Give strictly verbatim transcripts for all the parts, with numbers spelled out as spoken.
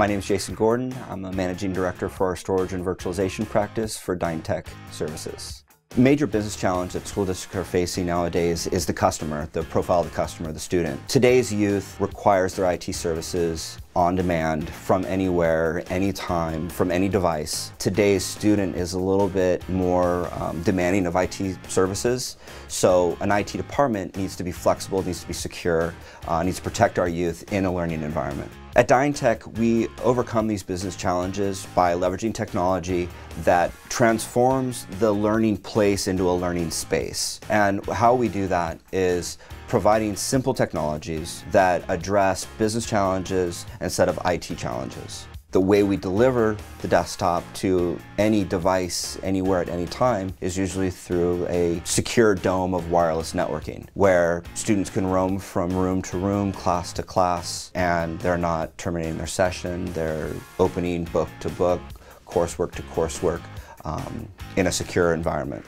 My name is Jason Gordon. I'm a managing director for our storage and virtualization practice for DynTek Services. The major business challenge that school districts are facing nowadays is the customer, the profile of the customer, the student. Today's youth requires their I T services on demand, from anywhere, anytime, from any device. Today's student is a little bit more um, demanding of I T services, so an I T department needs to be flexible, needs to be secure, uh, needs to protect our youth in a learning environment. At DynTek, we overcome these business challenges by leveraging technology that transforms the learning place into a learning space. And how we do that is providing simple technologies that address business challenges instead of I T challenges. The way we deliver the desktop to any device, anywhere at any time, is usually through a secure dome of wireless networking, where students can roam from room to room, class to class, and they're not terminating their session, they're opening book to book, coursework to coursework, um, in a secure environment.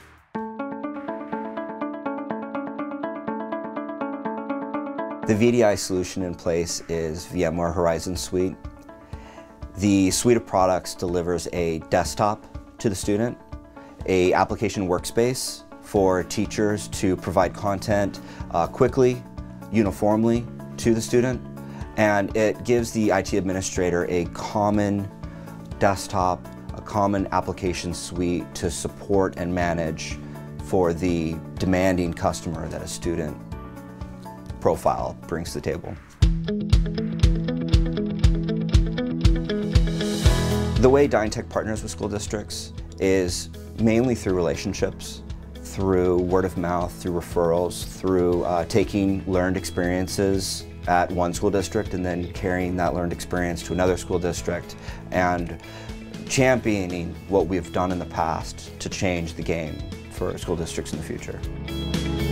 The V D I solution in place is VMware Horizon Suite. The suite of products delivers a desktop to the student, an application workspace for teachers to provide content uh, quickly, uniformly to the student, and it gives the I T administrator a common desktop, a common application suite to support and manage for the demanding customer that a student profile brings to the table. The way DynTek partners with school districts is mainly through relationships, through word of mouth, through referrals, through uh, taking learned experiences at one school district and then carrying that learned experience to another school district, and championing what we've done in the past to change the game for school districts in the future.